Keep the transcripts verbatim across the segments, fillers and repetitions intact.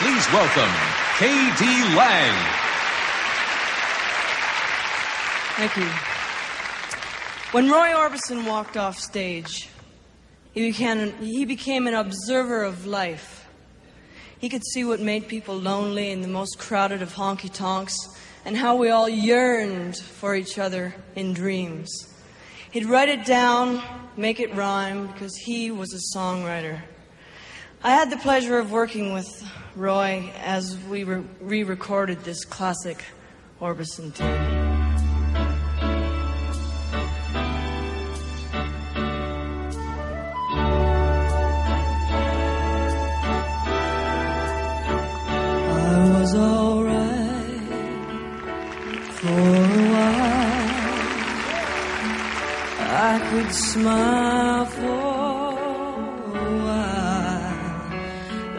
Please welcome K D. Lang. Thank you. When Roy Orbison walked off stage, he became, he became an observer of life. He could see what made people lonely in the most crowded of honky-tonks and how we all yearned for each other in dreams. He'd write it down, make it rhyme, because he was a songwriter. I had the pleasure of working with Roy as we re-recorded this classic Orbison tune. I was all right for a while. I could smile for a while.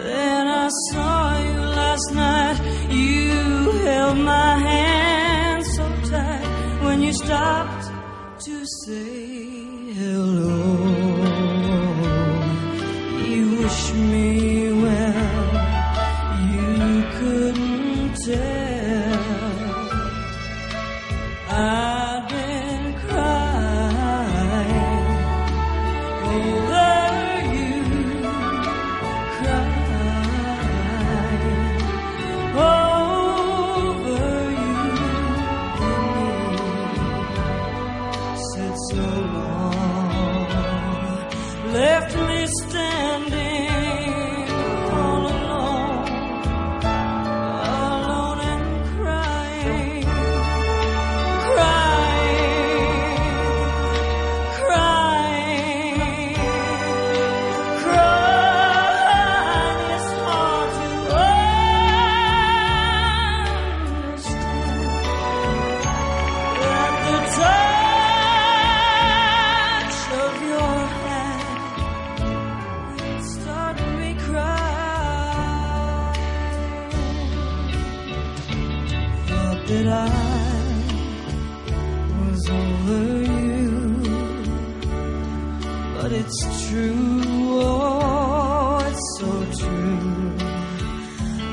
Then I saw you last night. You held my hand so tight when you stopped to say hello. You wish me well. You couldn't tell. I've been crying over you, crying over you and me. Said so long, left me standing. That I was over you, but it's true, oh, it's so true.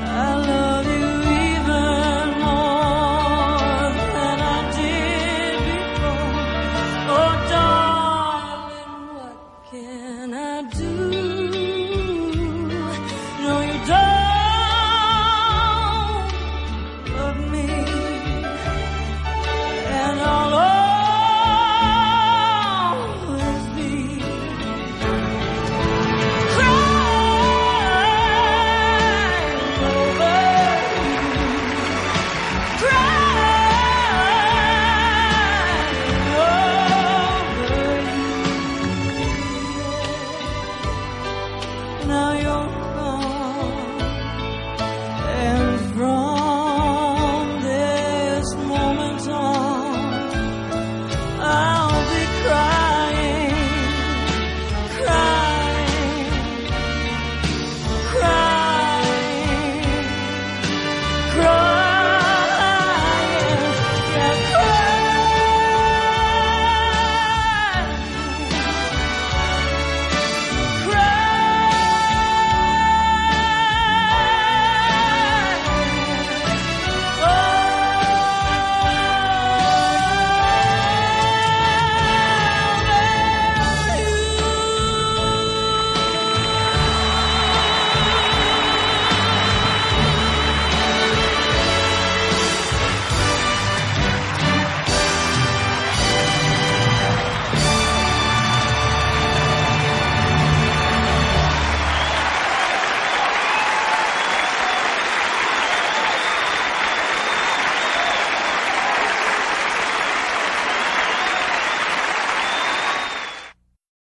I love you even more than I did before. Oh, darling, what can I do? No, you don't. Now you're